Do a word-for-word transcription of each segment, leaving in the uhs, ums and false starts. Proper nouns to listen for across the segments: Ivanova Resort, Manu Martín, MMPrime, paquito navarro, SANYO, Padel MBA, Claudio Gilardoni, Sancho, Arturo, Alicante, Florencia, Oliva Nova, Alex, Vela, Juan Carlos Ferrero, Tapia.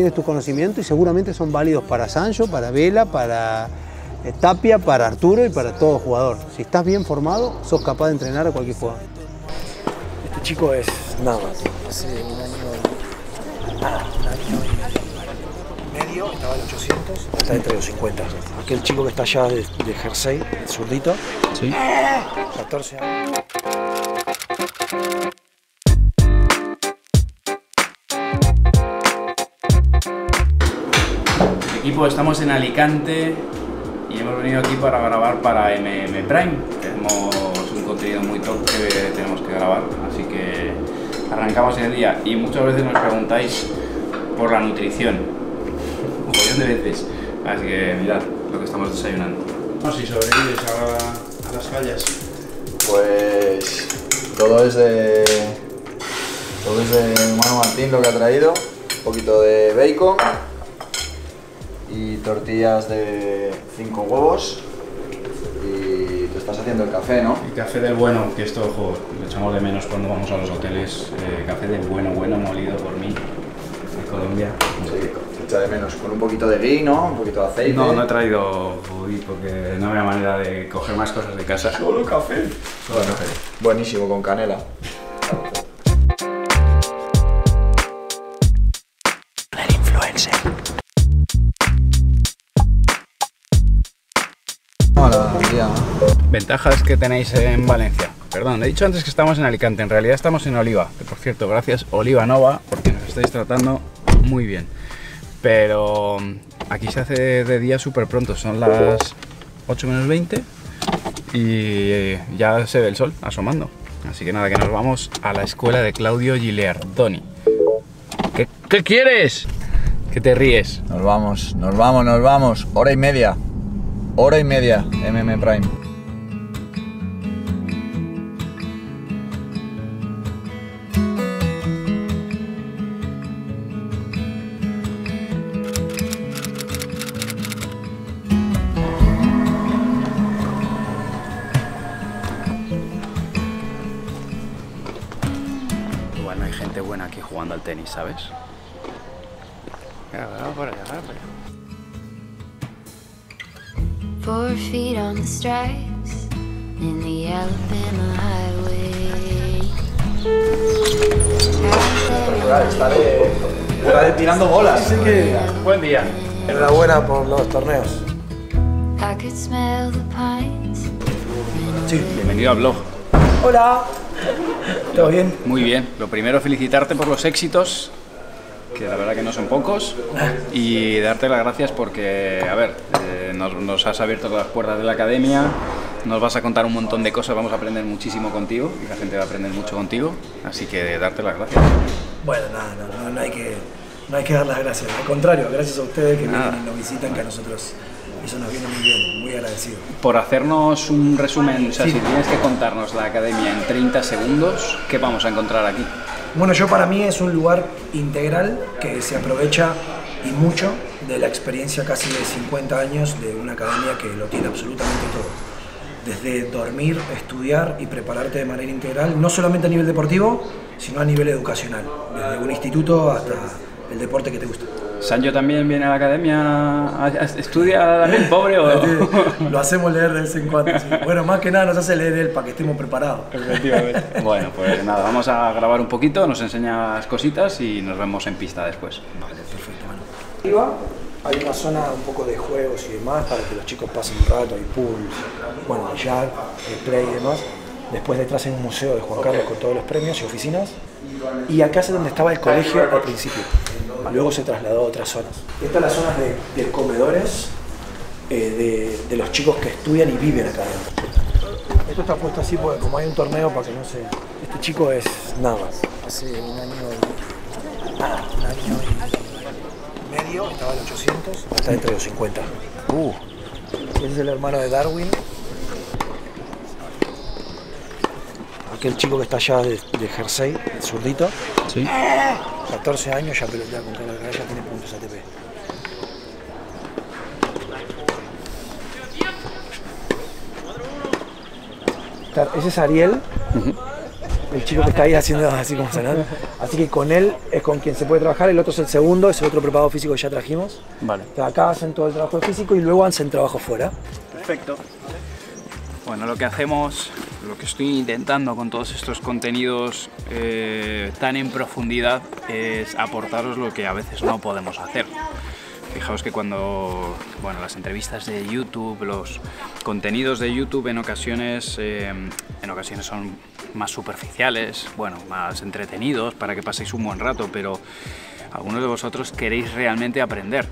tienes tus conocimientos y seguramente son válidos para Sancho, para Vela, para Tapia, para Arturo y para todo jugador. Si estás bien formado, sos capaz de entrenar a cualquier jugador. Este chico es nada más. Hace un año, nada, un año y medio estaba en ochocientos, está entre los cincuenta. Aquel chico que está allá de, de Jersey, el zurdito, ¿sí? catorce años. Equipo, estamos en Alicante y hemos venido aquí para grabar para eme eme Prime. Tenemos un contenido muy top que tenemos que grabar, así que arrancamos en el día. Y muchas veces nos preguntáis por la nutrición, un montón de veces, así que mirad lo que estamos desayunando. No, si sobrevives a, a las fallas. Pues todo es de, todo es de Manu Martín lo que ha traído, un poquito de bacon y tortillas de cinco huevos. Y te estás haciendo el café, ¿no? El café del bueno, que esto, ojo, lo echamos de menos cuando vamos a los hoteles. Eh, café del bueno, bueno, molido por mí, de Colombia. Sí, se echa de menos. Con un poquito de gui, ¿no? Un poquito de aceite. No, no he traído gui porque no había manera de coger más cosas de casa. Solo café. Solo café. Buenísimo, con canela. Ventajas que tenéis en Valencia. Perdón, he dicho antes que estamos en Alicante, en realidad estamos en Oliva, que por cierto, gracias Oliva Nova, porque nos estáis tratando muy bien. Pero aquí se hace de día súper pronto, son las ocho menos veinte y ya se ve el sol asomando. Así que nada, que nos vamos a la escuela de Claudio Gilardoni. ¿Qué, qué quieres? ¿Qué te ríes? Nos vamos, nos vamos, nos vamos. Hora y media, hora y media, eme eme Prime. Jugando al tenis, ¿sabes? Vamos por allá, vamos por allá. Four feet on the stripes in the Alabama highway. Está de, está de tirando bolas. Sí, que... Buen día. Enhorabuena por los torneos. Sí, bienvenido al blog. Hola. ¿Todo bien? Muy bien. Lo primero, felicitarte por los éxitos, que la verdad que no son pocos, y darte las gracias porque, a ver, eh, nos, nos has abierto todas las puertas de la academia, nos vas a contar un montón de cosas, vamos a aprender muchísimo contigo, y la gente va a aprender mucho contigo, así que darte las gracias. Bueno, nada, no, no, no, hay que, no hay que dar las gracias, al contrario, gracias a ustedes que nada. Vienen y nos visitan, que a nosotros... Eso nos viene muy bien, muy agradecido. Por hacernos un resumen, o sea, sí. Si tienes que contarnos la academia en treinta segundos, ¿qué vamos a encontrar aquí? Bueno, yo para mí es un lugar integral que se aprovecha y mucho de la experiencia casi de cincuenta años de una academia que lo tiene absolutamente todo. Desde dormir, estudiar y prepararte de manera integral, no solamente a nivel deportivo, sino a nivel educacional. Desde un instituto hasta el deporte que te gusta. ¿Sancho también viene a la academia? ¿Estudia también, pobre? ¿O? Lo hacemos leer de vez en cuando. Sí. Bueno, más que nada nos hace leer él para que estemos preparados. Efectivamente. Bueno, pues nada, vamos a grabar un poquito, nos enseñas cositas y nos vemos en pista después. Vale, perfecto. Arriba hay una zona un poco de juegos y demás para que los chicos pasen un rato, hay pool, bueno, ya, play y demás. Después detrás hay un museo de Juan Carlos con todos los premios y oficinas. Y acá es donde estaba el colegio al principio. Luego se trasladó a otras zonas. Estas son las zonas de, de comedores eh, de, de los chicos que estudian y viven acá adentro. Esto está puesto así porque como hay un torneo para que no se... Este chico es nada más. Hace un año y... Nada, un año y medio estaba en ochocientos. Está entre los cincuenta. Uh, es el hermano de Darwin. Aquel chico que está allá de, de Jersey, el zurdito. Sí. catorce años, ya pelotea con Carlos Ferrero, ya tiene puntos a te pe. Ese es Ariel, uh-huh. el chico que está ahí haciendo así como sanar. Así que con él es con quien se puede trabajar. El otro es el segundo, es el otro preparador físico que ya trajimos. Vale. Acá hacen todo el trabajo físico y luego hacen trabajo fuera. Perfecto. Bueno, lo que hacemos, lo que estoy intentando con todos estos contenidos eh, tan en profundidad es aportaros lo que a veces no podemos hacer. Fijaos que cuando, bueno, las entrevistas de YouTube, los contenidos de YouTube en ocasiones, eh, en ocasiones son más superficiales, bueno, más entretenidos para que paséis un buen rato, pero algunos de vosotros queréis realmente aprender.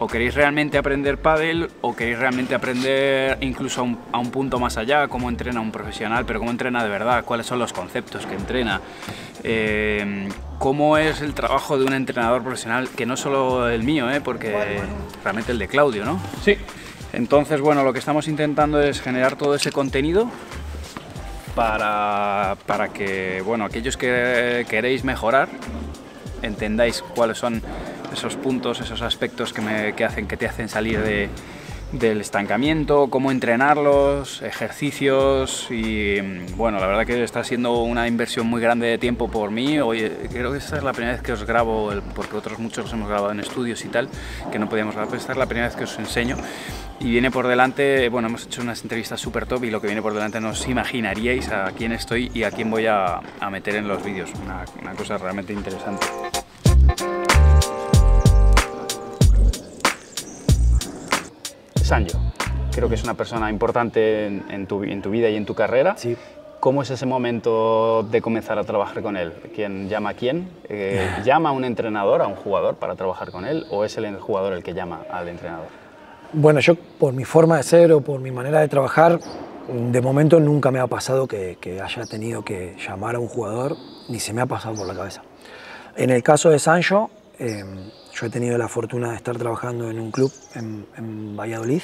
O queréis realmente aprender pádel, o queréis realmente aprender incluso a un, a un punto más allá, cómo entrena un profesional, pero cómo entrena de verdad, cuáles son los conceptos que entrena, eh, cómo es el trabajo de un entrenador profesional, que no solo el mío, eh, porque bueno, bueno. realmente el de Claudio, ¿no? Sí. Entonces, bueno, lo que estamos intentando es generar todo ese contenido para, para que, bueno, aquellos que queréis mejorar, entendáis cuáles son esos puntos, esos aspectos que, me, que, hacen, que te hacen salir de, del estancamiento, cómo entrenarlos, ejercicios y bueno, la verdad que está siendo una inversión muy grande de tiempo por mí. Hoy, creo que esta es la primera vez que os grabo, porque otros muchos los hemos grabado en estudios y tal, que no podíamos grabar, pero esta es la primera vez que os enseño. Y viene por delante, bueno, hemos hecho unas entrevistas súper top y lo que viene por delante no os imaginaríais a quién estoy y a quién voy a, a meter en los vídeos, una, una cosa realmente interesante. Sancho, creo que es una persona importante en, en, tu, en tu vida y en tu carrera. Sí. ¿Cómo es ese momento de comenzar a trabajar con él? ¿Quién llama a quién? Eh, ¿Llama a un entrenador, a un jugador para trabajar con él? ¿O es el jugador el que llama al entrenador? Bueno, yo por mi forma de ser o por mi manera de trabajar, de momento nunca me ha pasado que, que haya tenido que llamar a un jugador, ni se me ha pasado por la cabeza. En el caso de Sancho, eh, yo he tenido la fortuna de estar trabajando en un club en, en Valladolid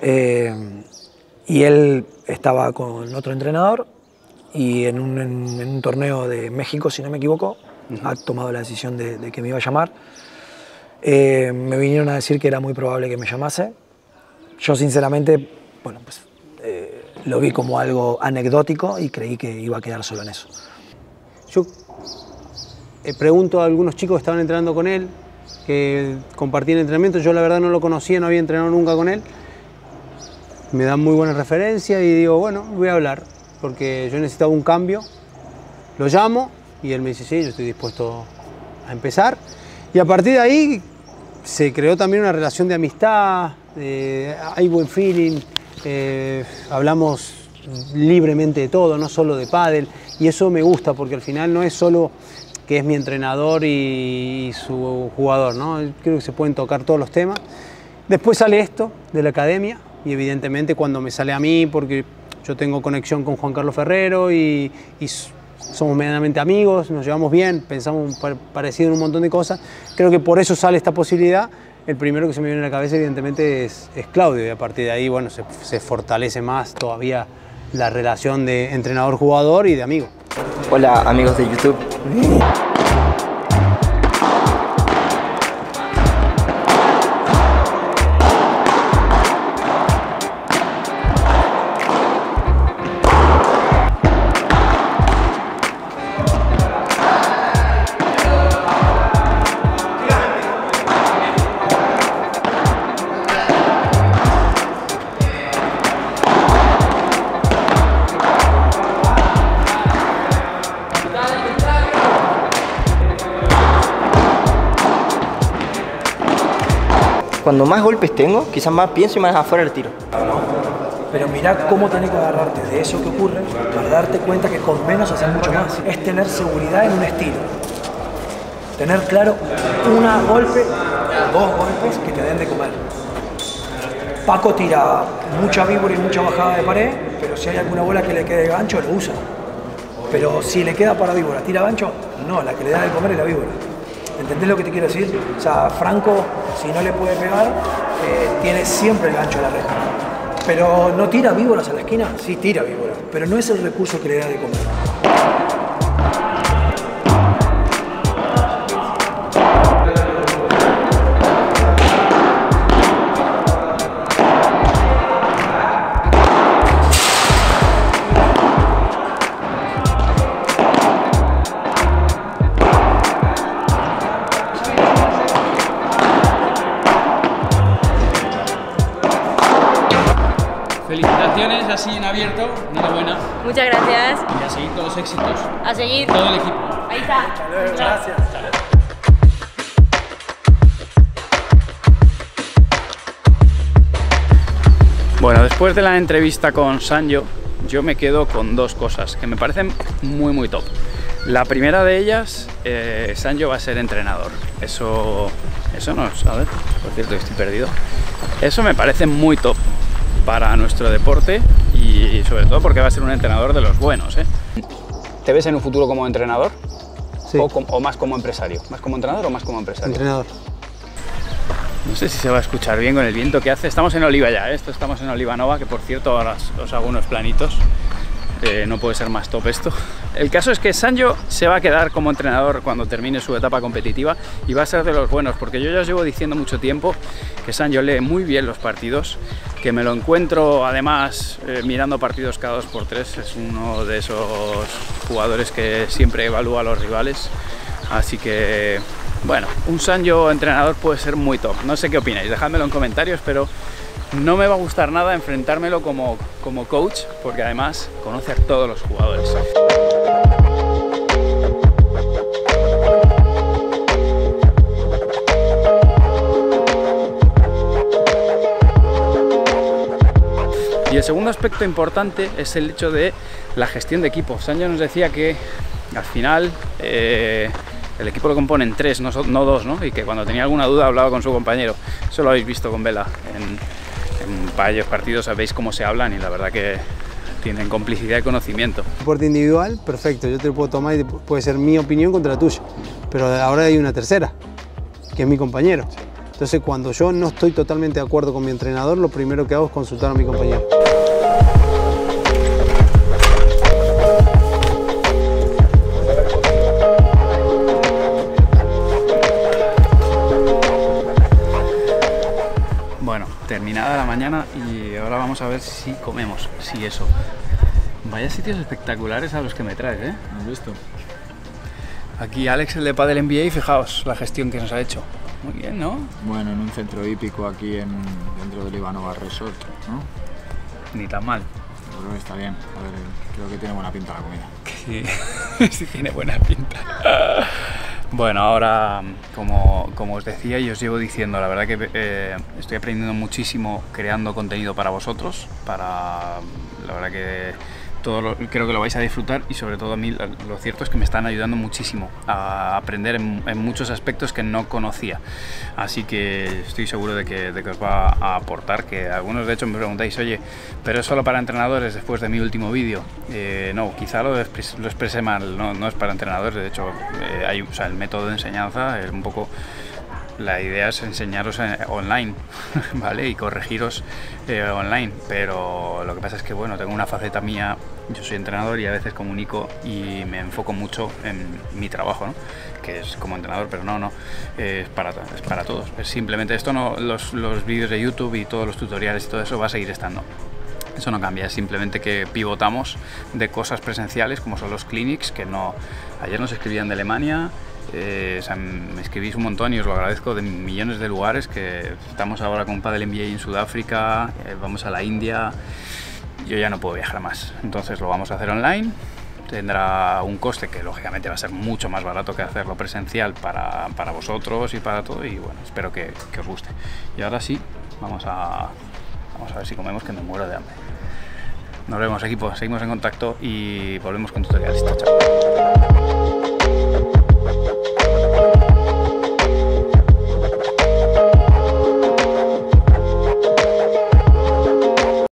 eh, y él estaba con otro entrenador y en un, en, en un torneo de México, si no me equivoco, uh-huh. ha tomado la decisión de, de que me iba a llamar. Eh, me vinieron a decir que era muy probable que me llamase. Yo sinceramente, bueno, pues eh, lo vi como algo anecdótico y creí que iba a quedar solo en eso. Yo pregunto a algunos chicos que estaban entrenando con él, que compartían entrenamiento. Yo la verdad no lo conocía, no había entrenado nunca con él. Me dan muy buenas referencias y digo, bueno, voy a hablar, porque yo necesitaba un cambio. Lo llamo y él me dice, sí, yo estoy dispuesto a empezar. Y a partir de ahí se creó también una relación de amistad, eh, hay buen feeling, eh, hablamos libremente de todo, no solo de pádel. Y eso me gusta, porque al final no es solo que es mi entrenador y su jugador, ¿no? Creo que se pueden tocar todos los temas. Después sale esto de la academia y evidentemente cuando me sale a mí, porque yo tengo conexión con Juan Carlos Ferrero y, y somos medianamente amigos, nos llevamos bien, pensamos parecido en un montón de cosas. Creo que por eso sale esta posibilidad. El primero que se me viene a la cabeza evidentemente es, es Claudio, y a partir de ahí, bueno, se, se fortalece más todavía la relación de entrenador-jugador y de amigo. Hola amigos de YouTube. Cuando más golpes tengo, quizás más pienso y más afuera el tiro. Pero mirá cómo tenés que agarrarte de eso que ocurre para darte cuenta que con menos haces mucho más. Es tener seguridad en un estilo. Tener claro un golpe, dos golpes que te den de comer. Paco tira mucha víbora y mucha bajada de pared, pero si hay alguna bola que le quede de gancho, lo usa. Pero si le queda para víbora, tira gancho, no, la que le da de comer es la víbora. ¿Entendés lo que te quiero decir? O sea, Franco, si no le puede pegar, eh, tiene siempre el gancho a la reja. Pero no tira víboras a la esquina, sí tira víboras, pero no es el recurso que le da de comer. Enhorabuena. Muchas gracias. Y a seguir todos los éxitos. A seguir. Todo el equipo. Ahí está. Hasta luego. Gracias. Hasta luego. Bueno, después de la entrevista con Sanyo, yo me quedo con dos cosas que me parecen muy muy top. La primera de ellas, eh, Sanyo va a ser entrenador. Eso, eso no es, a ver, por cierto, estoy perdido. Eso me parece muy top para nuestro deporte y, y sobre todo porque va a ser un entrenador de los buenos, ¿eh? ¿Te ves en un futuro como entrenador? Sí. O, com, o más como empresario. ¿Más como entrenador o más como empresario? Entrenador. No sé si se va a escuchar bien con el viento que hace. Estamos en Oliva ya, ¿eh? Esto estamos en Oliva Nova, que por cierto ahora os hago unos planitos. Eh, no puede ser más top esto. El caso es que Sancho se va a quedar como entrenador cuando termine su etapa competitiva y va a ser de los buenos, porque yo ya os llevo diciendo mucho tiempo que Sancho lee muy bien los partidos, que me lo encuentro además eh, mirando partidos cada dos por tres. Es uno de esos jugadores que siempre evalúa a los rivales, así que... Bueno, un Sancho entrenador puede ser muy top. No sé qué opináis, dejádmelo en comentarios, pero no me va a gustar nada enfrentármelo como, como coach, porque además conoce a todos los jugadores. Y el segundo aspecto importante es el hecho de la gestión de equipo. Sancho nos decía que al final... Eh, El equipo lo componen tres, no, no dos, ¿no? Y que cuando tenía alguna duda hablaba con su compañero. Eso lo habéis visto con Vela. En, en varios partidos sabéis cómo se hablan y la verdad que tienen complicidad y conocimiento. Deporte individual, perfecto. Yo te lo puedo tomar y puede ser mi opinión contra la tuya. Pero ahora hay una tercera, que es mi compañero. Entonces, cuando yo no estoy totalmente de acuerdo con mi entrenador, lo primero que hago es consultar a mi compañero. Terminada la mañana y ahora vamos a ver si comemos, si eso. Vaya sitios espectaculares a los que me traes, ¿eh? ¿Has visto? Aquí Alex, el de Padel M B A, y fijaos la gestión que nos ha hecho. Muy bien, ¿no? Bueno, en un centro hípico aquí en, dentro del Ivanova Resort, ¿no? Ni tan mal. Yo creo que está bien. A ver, creo que tiene buena pinta la comida. Sí, sí tiene buena pinta. Bueno, ahora, como, como os decía y os llevo diciendo, la verdad que eh, estoy aprendiendo muchísimo creando contenido para vosotros, para, la verdad que todo lo, creo que lo vais a disfrutar y sobre todo a mí lo cierto es que me están ayudando muchísimo a aprender en, en muchos aspectos que no conocía, así que estoy seguro de que, de que os va a aportar, que algunos de hecho me preguntáis, oye, pero es solo para entrenadores después de mi último vídeo. Eh, no, quizá lo, expres, lo expresé mal, no, no es para entrenadores, de hecho eh, hay, o sea, el método de enseñanza es un poco... La idea es enseñaros online, ¿vale? Y corregiros eh, online, pero lo que pasa es que, bueno, tengo una faceta mía, yo soy entrenador y a veces comunico y me enfoco mucho en mi trabajo, ¿no? Que es como entrenador, pero no, no, es para, es para todos. Es simplemente esto, no, los, los vídeos de YouTube y todos los tutoriales y todo eso va a seguir estando. Eso no cambia, es simplemente que pivotamos de cosas presenciales, como son los clinics, que no... Ayer nos escribían de Alemania... Eh, o sea, me escribís un montón y os lo agradezco, de millones de lugares, que estamos ahora con Padel M B A en Sudáfrica, eh, vamos a la India, yo ya no puedo viajar más, entonces lo vamos a hacer online, tendrá un coste que lógicamente va a ser mucho más barato que hacerlo presencial para, para vosotros y para todo, y bueno, espero que, que os guste. Y ahora sí, vamos a, vamos a ver si comemos, que me muero de hambre. Nos vemos, equipo, seguimos en contacto y volvemos con tutoriales. Chao, chao.